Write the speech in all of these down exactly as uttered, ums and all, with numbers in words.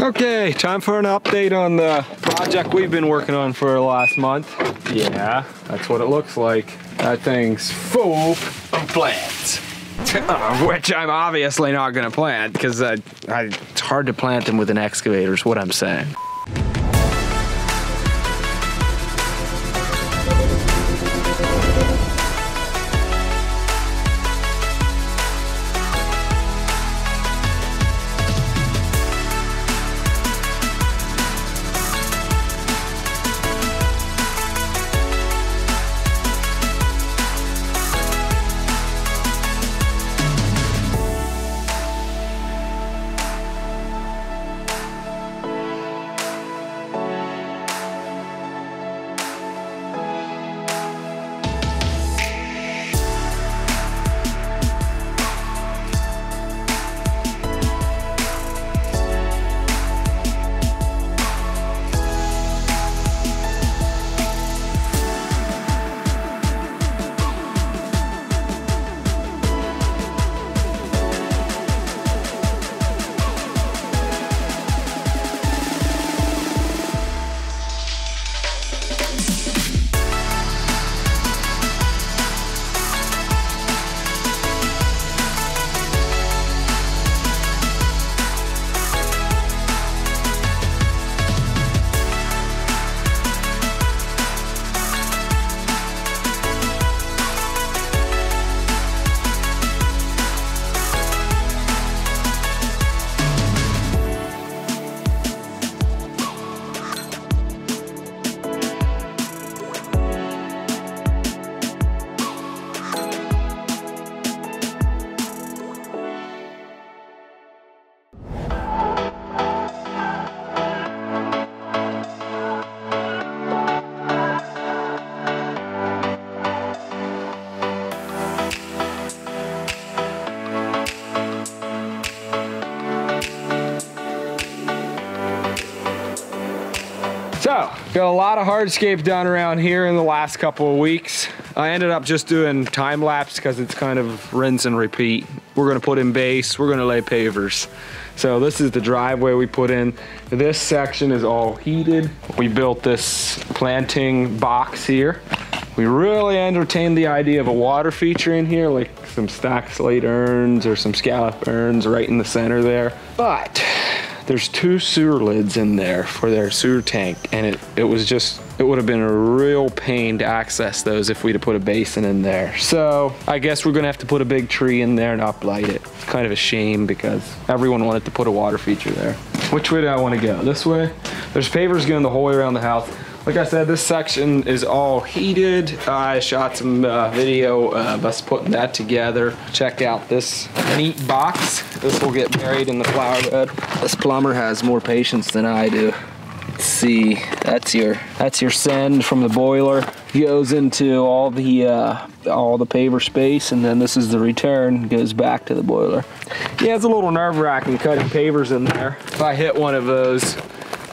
Okay, time for an update on the project we've been working on for the last month. Yeah, that's what it looks like. That thing's full of plants. Which I'm obviously not gonna plant, because I, I, it's hard to plant them with an excavator is what I'm saying. So, got a lot of hardscape done around here in the last couple of weeks. I ended up just doing time lapse because it's kind of rinse and repeat. We're gonna put in base, we're gonna lay pavers. So this is the driveway we put in. This section is all heated. We built this planting box here. We really entertained the idea of a water feature in here, like some stacked slate urns or some scallop urns right in the center there. But there's two sewer lids in there for their sewer tank, and it, it was just, it would have been a real pain to access those if we'd have put a basin in there. So I guess we're gonna have to put a big tree in there and uplight it. It's kind of a shame because everyone wanted to put a water feature there. Which way do I wanna go? This way? There's pavers going the whole way around the house. Like I said, this section is all heated. I shot some uh, video of us putting that together. Check out this neat box. This will get buried in the flower bed. This plumber has more patience than I do. Let's see, that's your that's your send from the boiler. It goes into all the uh, all the paver space, and then this is the return. It goes back to the boiler. Yeah, it's a little nerve-wracking cutting pavers in there. If I hit one of those,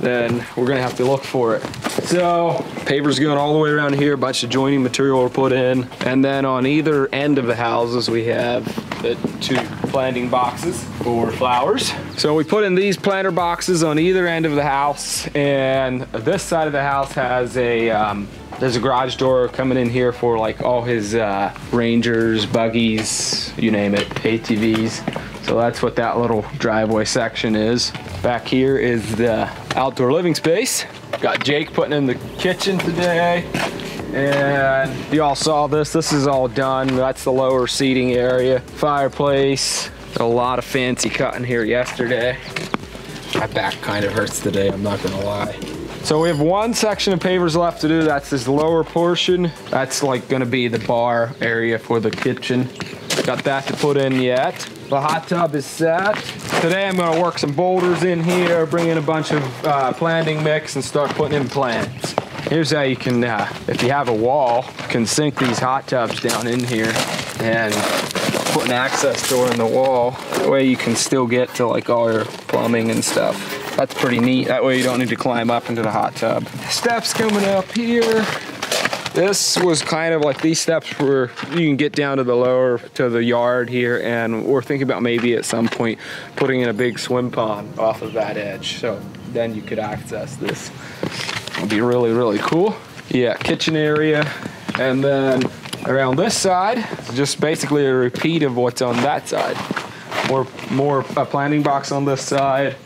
then we're gonna have to look for it. So, pavers going all the way around here, a bunch of joining material were put in, and then on either end of the houses we have the two planting boxes for flowers. So we put in these planter boxes on either end of the house, and this side of the house has a, um, there's a garage door coming in here for like all his uh, Rangers, buggies, you name it, A T Vs. So that's what that little driveway section is. Back here is the outdoor living space. Got Jake putting in the kitchen today. And you all saw this, this is all done. That's the lower seating area. Fireplace, a lot of fancy cutting here yesterday. My back kind of hurts today, I'm not gonna lie. So we have one section of pavers left to do. That's this lower portion. That's like gonna be the bar area for the kitchen. Got that to put in yet. The hot tub is set. Today I'm gonna work some boulders in here, bring in a bunch of uh, planting mix and start putting in plants. Here's how you can, uh, if you have a wall, you can sink these hot tubs down in here and put an access door in the wall. That way you can still get to like all your plumbing and stuff. That's pretty neat. That way you don't need to climb up into the hot tub. Steps coming up here. This was kind of like these steps where you can get down to the lower, to the yard here, and we're thinking about maybe at some point putting in a big swim pond off of that edge, so then you could access this. It'd be really, really cool. Yeah, kitchen area. And then around this side, it's just basically a repeat of what's on that side. More, more a planting box on this side,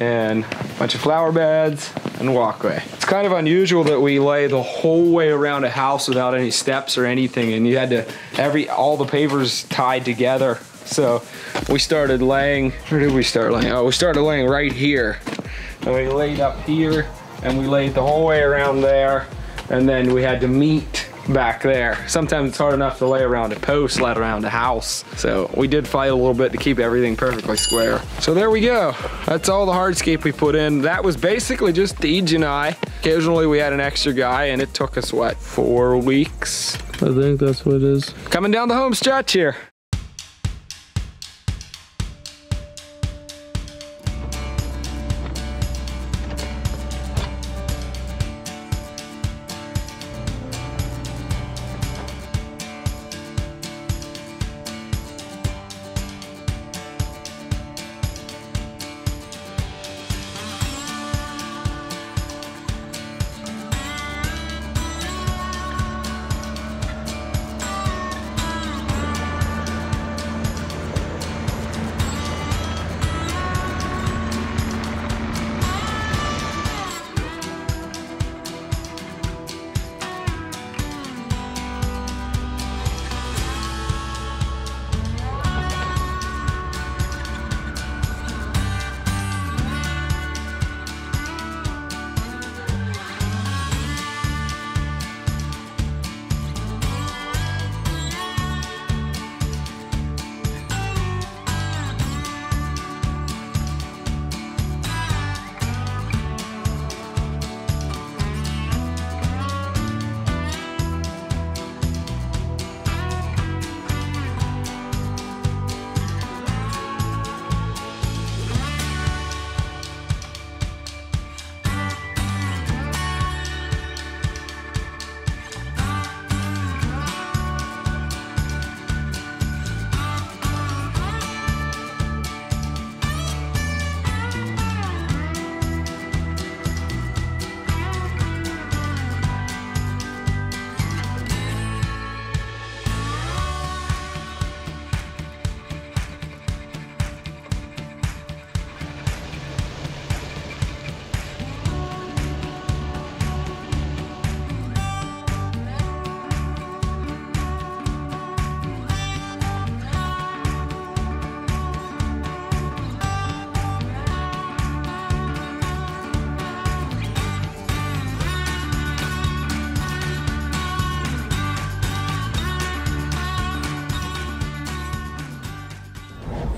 and a bunch of flower beds and walkway. It's kind of unusual that we lay the whole way around a house without any steps or anything, and you had to, every, all the pavers tied together. So we started laying, where did we start laying? Oh, we started laying right here. And we laid up here, and we laid the whole way around there, and then we had to meet back there. Sometimes it's hard enough to lay around a post, let around a house. So we did fight a little bit to keep everything perfectly square. So there we go. That's all the hardscape we put in. That was basically just Deej and I. Occasionally we had an extra guy, and it took us, what, four weeks? I think that's what it is. Coming down the home stretch here.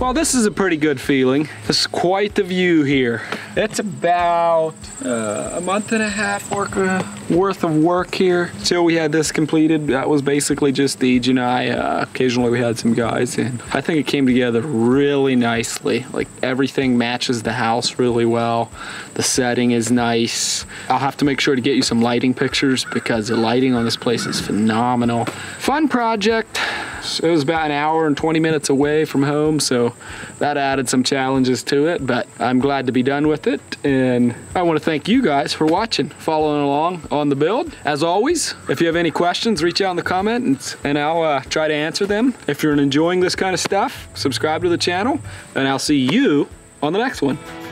Well, this is a pretty good feeling. This is quite the view here. It's about uh, a month and a half work, uh, worth of work here till we had this completed. That was basically just Deej and I. Uh, occasionally we had some guys, and I think it came together really nicely. Like, everything matches the house really well. The setting is nice. I'll have to make sure to get you some lighting pictures, because the lighting on this place is phenomenal. Fun project. It was about an hour and twenty minutes away from home, so that added some challenges to it, but I'm glad to be done with it. And I want to thank you guys for watching, following along on the build. As always, if you have any questions, reach out in the comments, and I'll uh, try to answer them. If you're enjoying this kind of stuff, subscribe to the channel, and I'll see you on the next one.